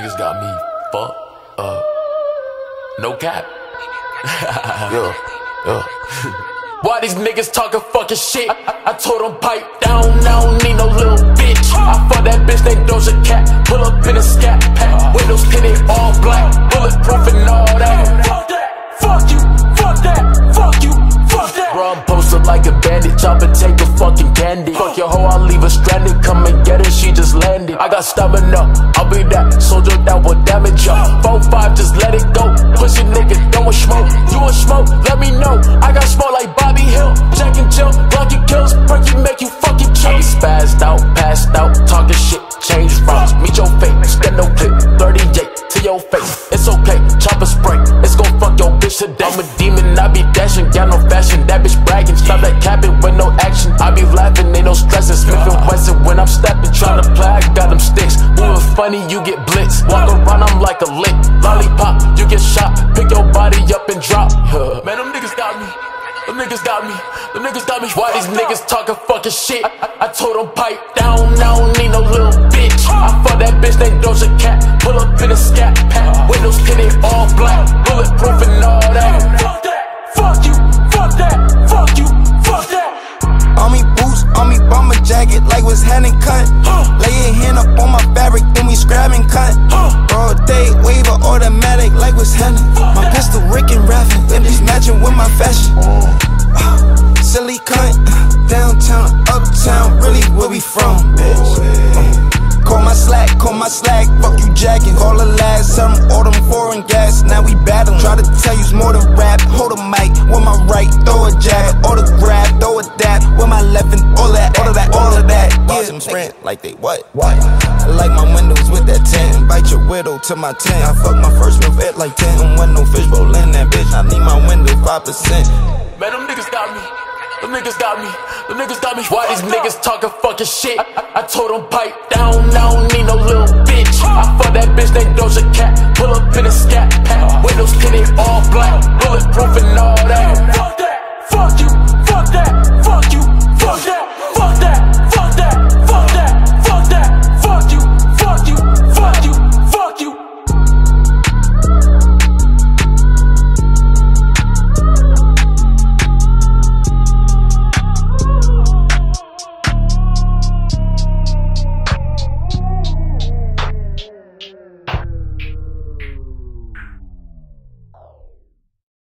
Niggas got me fucked up. No cap. Yeah, yeah. Why these niggas talking fucking shit? I told them pipe down, I don't need no little bitch. I fuck that bitch, they Doja Cat. Pull up in a scat pack, windows tinted all black, bulletproof and all that. Fuck that, fuck you, fuck that, fuck you, fuck that. Bro, I'm posted like a bandit, chop and take a fucking candy. Fuck your hoe, I'll leave her stranded. Come and get her, she just landed. I got stamina, I'll be that soldier that will damage ya. 4-5, just let it go. Push a nigga, don't want smoke. You want smoke, let me know. I got smoke like Bobby Hill. Jack and Jill, block your kills, break you, make you fucking chill. I be spazzed out, passed out, talking shit, change routes. Meet your fate, stand no clip, 38 to your face. It's okay, chopper spray, it's gon' fuck your bitch today. I'm a demon, I be dashing, got no fashion, that bitch bragging. Stop that capping with no action, I be laughing, ain't no stressing. Smith and Wesson when I'm stepping, tryna play, I got them sticks. Moving funny, you get blitzed, walk around, I'm like a lick. Lollipop, you get shot, pick your body up and drop. Man, them niggas got me, them niggas got me, them niggas got me. Why these niggas talking fucking shit? I told them pipe down, I don't need no little bitch. I fuck that bitch, they Doja Cat. Pull up in a scat pack, windows tinted all black, bulletproof and all that. Fuck that, fuck you, fuck that, fuck you, fuck that. On me boots, on me bomber jacket, like what's happening cut. Lay your hand up on my fabric, then we scrab and cut. All day, wave an automatic, like what's happening. My pistol rickin' raffin', then it's matching with my fashion. Silly cunt, downtown, uptown, really where we from, bitch. Call my slack, fuck you jacking. Call her last, some autumn foreign gas, now we battling. Try to tell you's more than rap, hold a mic, with my right, throw a jab, autograph, throw a dab, with my left and all that, all of that, all of that. Watch them sprint, like they what? I like my windows with that tent, invite your widow to my tent. I fuck my first meal at like 10, don't want no fish roll in that bitch, I need my window 5%. Man, them niggas got me. The niggas got me, the niggas got me. Why these niggas talking fucking shit? I told them pipe down, I don't need no little bitch. I fuck that bitch, they Doja Cat. Pull up in a scat pack, windows tinted all black, bulletproof and all that. Fuck that, fuck you, fuck that.